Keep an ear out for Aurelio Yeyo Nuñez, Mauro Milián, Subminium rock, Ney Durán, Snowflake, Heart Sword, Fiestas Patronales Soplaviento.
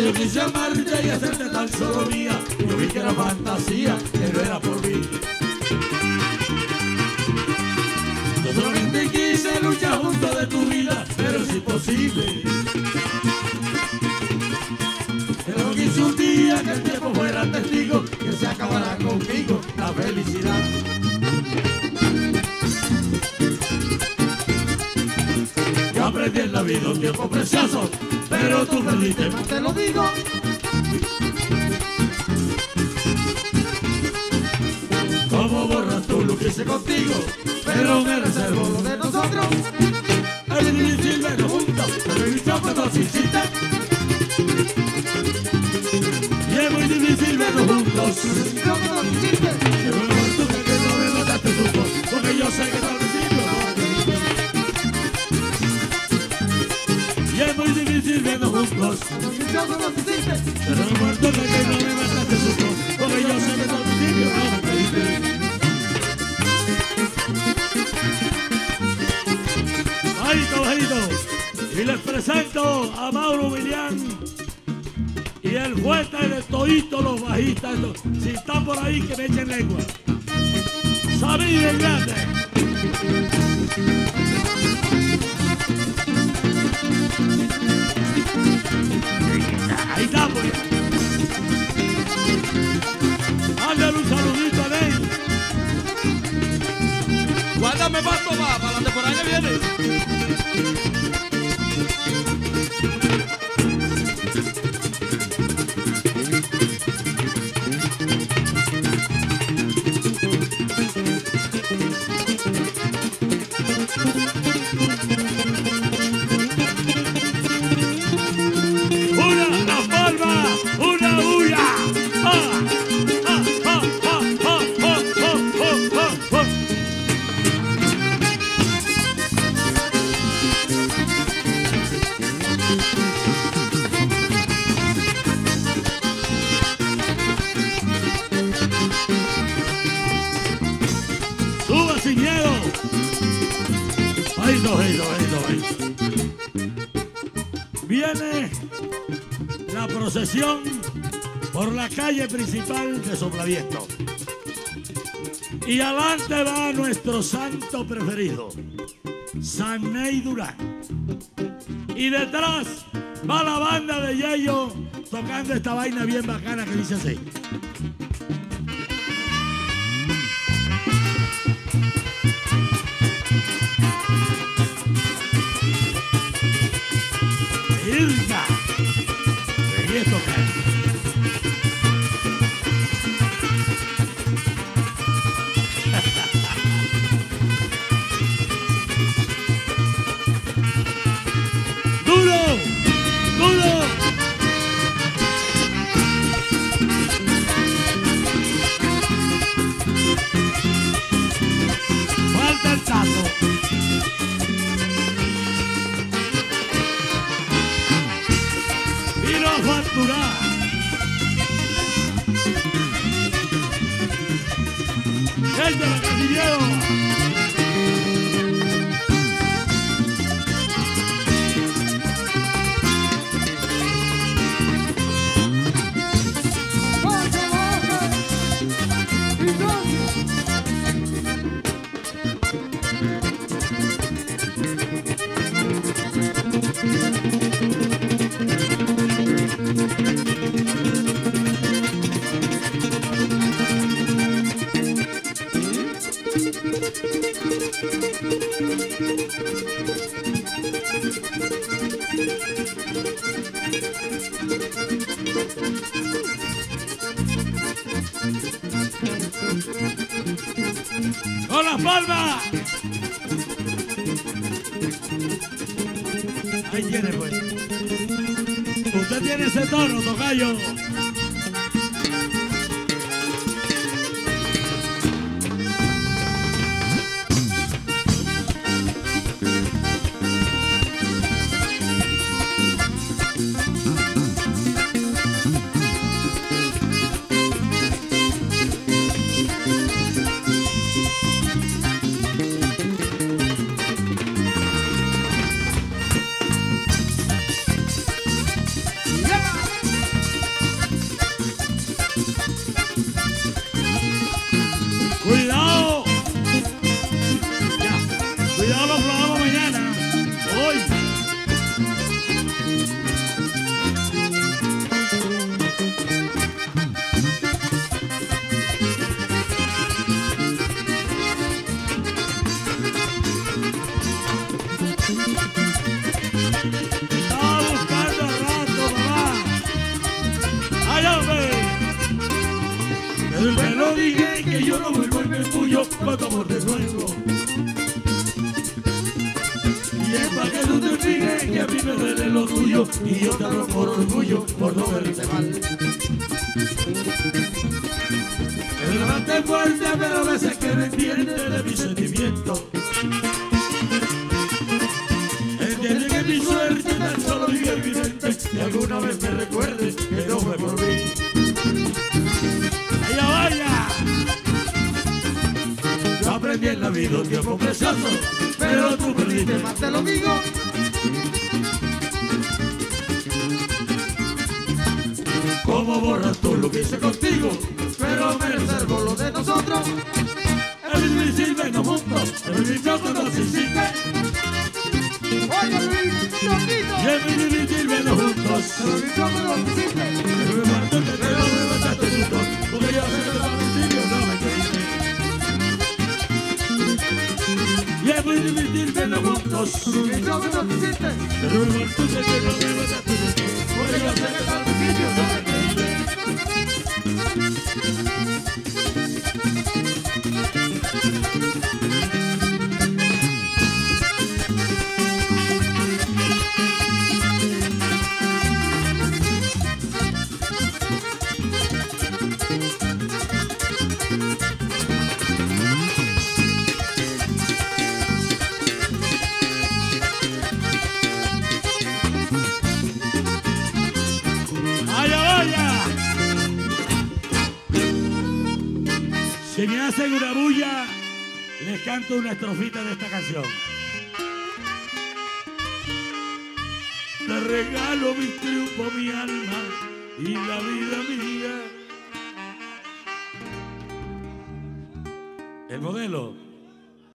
Yo quise amarte y hacerte tan solo mía. Yo vi que era fantasía, que no era por mí. Yo solamente quise luchar junto de tu vida, pero es imposible. Pero quise un día que el tiempo fuera testigo, que se acabará conmigo la felicidad. Yo aprendí en la vida un tiempo precioso, pero tú perdiste, más te lo digo. Como borras tú lo que hice contigo, pero me reservo lo de nosotros. El difícil me lo junto, pero mi chapa no se hiciste. Y es muy difícil verlo juntos, pero mi chapa no se hiciste. Yo me muerto que no me mataste tú, porque yo sé que no. Y es muy difícil vernos juntos, pero el muerto de que no me mataste susto, porque yo sé que todo el sitio no me pediste. Bajito, bajito. Y les presento a Mauro Milián y el fuerte de todito los bajistas. Si están por ahí, que me echen lengua. Sabía el grande. Ahí está, pues. Háganle un saludito a Ney. Guárdame para tomar, para la temporada que viene. Viene la procesión por la calle principal de Soplaviento y adelante va nuestro santo preferido, San Ney Durán, y detrás va la banda de Yeyo tocando esta vaina bien bacana que dice así. ¡Irga! ¡Vení a tocar! ¡Duro! ¡Duro! ¡Falta el tazo! ¡Gente de Casillero! ¡Con las palmas! Ahí tiene, pues. Usted tiene ese tono, tocayo. Pero te lo dije que yo no vuelvo y me empuyo para amor de nuevo. Y es para que tú te olvides que a mí me duele lo tuyo y yo te hablo por orgullo por no verte mal. Me levanté fuerte pero a veces que me entiendes de mis sentimientos. Entiende que mi suerte tan solo y evidente y alguna vez me recuerdes que no fue por mí. ¡Ella vaya! Yo aprendí en la vida un tiempo precioso, pero tú perdiste más, te lo digo. Cómo borras tú lo que hice contigo, pero me reservo lo de nosotros. El vivir sirve no juntos, el vivir no nos hiciste. Oye Luis, loquito. Y el vivir sirve no juntos, el vivir no nos hiciste. El vivir mató que pero me mataste juntos, porque yo me lo contigo no me creíste. Y el vivir sirve no juntos, el vivir no nos hiciste. El vivir mató que pero me mataste juntos, porque yo me lo contigo no me creíste. Si me hacen una bulla, les canto una estrofita de esta canción. Te regalo mi triunfo, mi alma y la vida mía. El modelo.